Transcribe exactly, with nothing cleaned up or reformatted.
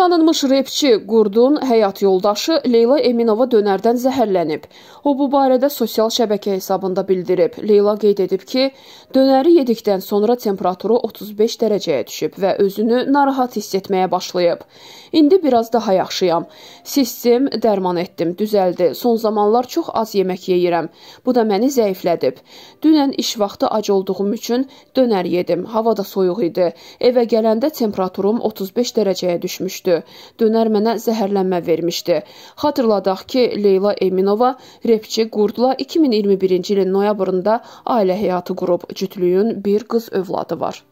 Tanınmış rapçi Qurdun həyat yoldaşı Leyla Eminova dönərdən zəhərlənib. O bu barədə sosial şəbəkə hesabında bildirib. Leyla qeyd edib ki, dönəri yedikdən sonra temperaturu otuz beş dərəcəyə düşüb və özünü narahat hiss etməyə başlayıb. İndi biraz daha yaxşıyam. Sistem, dərman etdim, düzəldi. Son zamanlar çox az yemək yeyirəm. Bu da məni zəiflədib. Dünən iş vaxtı ac olduğum üçün dönər yedim. Hava da soyuq idi. Evə gələndə temperaturum otuz beş dərəcəyə düşmüşdü. Dönər mənə zəhərlənmə vermişdi. Xatırladaq ki, Leyla Eminova rapçi Qurdla iki min iyirmi birinci ilin noyabrında ailə həyatı qurub, cütlüyün bir qız övladı var.